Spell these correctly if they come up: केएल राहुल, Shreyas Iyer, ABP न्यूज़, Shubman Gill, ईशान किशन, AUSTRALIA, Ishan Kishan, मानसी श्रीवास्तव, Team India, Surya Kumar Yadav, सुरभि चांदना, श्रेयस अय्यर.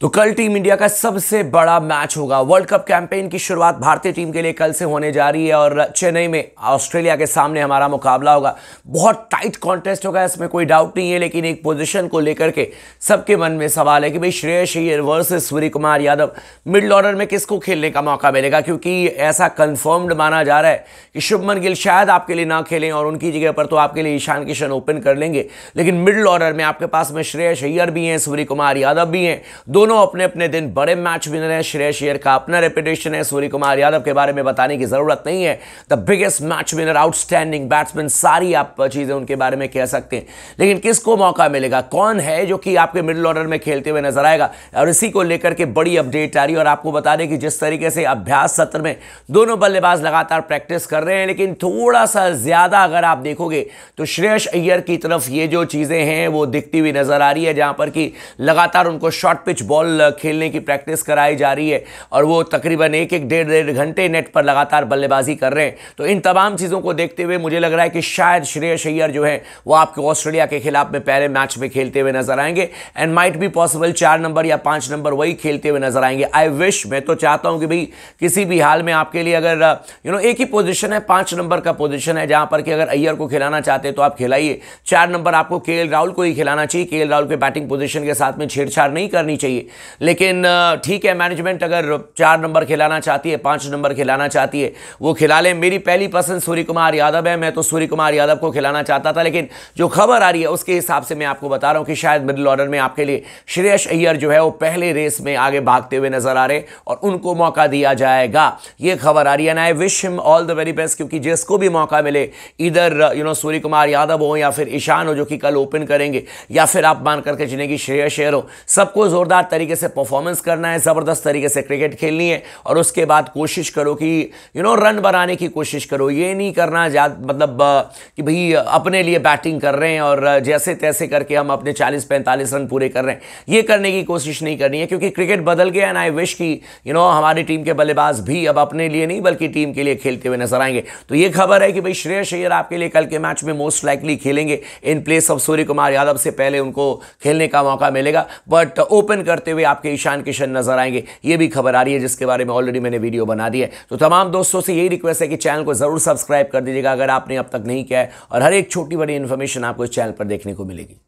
तो कल team India का सबसे बड़ा मैच होगा। वर्ल्ड कप कैंपेन की शुरुआत भारतीय टीम के लिए कल से होने जा रही है और चेन्नई में ऑस्ट्रेलिया के सामने हमारा मुकाबला होगा। बहुत टाइट कॉन्टेस्ट होगा, इसमें कोई डाउट नहीं है, लेकिन एक पोजीशन को लेकर के सबके मन में सवाल है कि भाई श्रेयस अय्यर versus Surya Kumar Yadav middle order में किसको खेलने का मौका मिलेगा, क्योंकि ऐसा कन्फर्म्ड माना जा रहा है कि शुभमन गिल शायद आपके लिए ना खेलें और उनकी जगह पर तो आपके लिए ईशान किशन ओपन कर लेंगे। लेकिन मिडिल ऑर्डर में आपके पास में श्रेयस अय्यर भी हैं, सूर्य कुमार यादव भी हैं, दोनों अपने अपने दिन बड़े मैच विनर हैं। श्रेयस अय्यर का अपना रेपुटेशन है, सूर्य कुमार यादव के बारे में बताने की जरूरत नहीं है, the biggest match winner, outstanding batsman, सारी आप चीजें उनके बारे में कह सकते हैं। लेकिन किसको मौका मिलेगा, कौन है जो कि आपके मिडिल ऑर्डर में खेलते हुए नजर आएगा, और इसी को लेकर के बड़ी अपडेट आ रही है। और आपको बता दें कि जिस तरीके से अभ्यास सत्र में दोनों बल्लेबाज लगातार प्रैक्टिस कर रहे हैं, लेकिन थोड़ा सा ज्यादा अगर आप देखोगे तो श्रेयस अय्यर की तरफ ये जो चीजें हैं वो दिखती हुई नजर आ रही है, जहां पर कि लगातार उनको शॉर्ट पिच बॉल खेलने की प्रैक्टिस कराई जा रही है और वो तकरीबन एक डेढ़ घंटे नेट पर लगातार बल्लेबाजी कर रहे हैं। तो इन तमाम चीज़ों को देखते हुए मुझे लग रहा है कि शायद श्रेयस अय्यर जो है वो आपके ऑस्ट्रेलिया के खिलाफ में पहले मैच में खेलते हुए नजर आएंगे, and might be possible 4 number या 5 नंबर वही खेलते हुए नजर आएंगे। आई विश, मैं तो चाहता हूं कि भाई किसी भी हाल में आपके लिए अगर एक ही पोजिशन है, 5 नंबर का पोजिशन है, जहां पर कि अगर अय्यर को खिलाना चाहते हैं तो आप खिलाइए। 4 नंबर आपको केएल राहुल को ही खिलाना चाहिए, केएल राहुल के बैटिंग पोजिशन के साथ में छेड़छाड़ नहीं करनी चाहिए। लेकिन ठीक है, मैनेजमेंट अगर 4 नंबर खिलाना चाहती है, 5 नंबर खिलाना चाहती है, वो खिला ले। मेरी पहली पसंद सूर्य कुमार यादव है, मैं तो सूर्य कुमार यादव को खिलाना चाहता था, लेकिन जो खबर आ रही है उसके हिसाब से मैं आपको बता रहा हूं कि शायद मिडिल ऑर्डर में आपके लिए श्रेयस अय्यर जो है वो पहले रेस में आगे भागते हुए नजर आ रहे और उनको मौका दिया जाएगा, ये खबर आ रही है। And I wish him all the very best, क्योंकि जिसको भी मौका मिले, इधर सूर्य कुमार यादव हो या फिर ईशान हो जो कि कल ओपन करेंगे, या फिर आप मान करके जिन्हें कि श्रेयस अय्यर हो, सबको जोरदार तरीके से परफॉर्मेंस करना है, जबरदस्त तरीके से क्रिकेट खेलनी है और उसके बाद कोशिश करो कि रन बनाने की कोशिश करो। ये नहीं करना मतलब कि भाई अपने लिए बैटिंग कर रहे हैं और जैसे तैसे करके हम अपने 40-45 रन पूरे कर रहे हैं, ये करने की कोशिश नहीं करनी है, क्योंकि क्रिकेट बदल गया। एंड आई विश की हमारी टीम के बल्लेबाज भी अब अपने लिए नहीं बल्कि टीम के लिए खेलते हुए नजर आएंगे। तो यह खबर है कि भाई श्रेयस अय्यर आपके लिए कल के मैच में मोस्ट लाइकली खेलेंगे, in place of Surya Kumar Yadav से पहले उनको खेलने का मौका मिलेगा, बट ओपन करते हुए आपके ईशान किशन नजर आएंगे, ये भी खबर आ रही है, जिसके बारे में ऑलरेडी मैंने वीडियो बना दी है। तो तमाम दोस्तों से यही रिक्वेस्ट है कि चैनल को जरूर सब्सक्राइब कर दीजिएगा अगर आपने अब तक नहीं किया है, और हर एक छोटी बड़ी इंफॉर्मेशन आपको इस चैनल पर देखने को मिलेगी।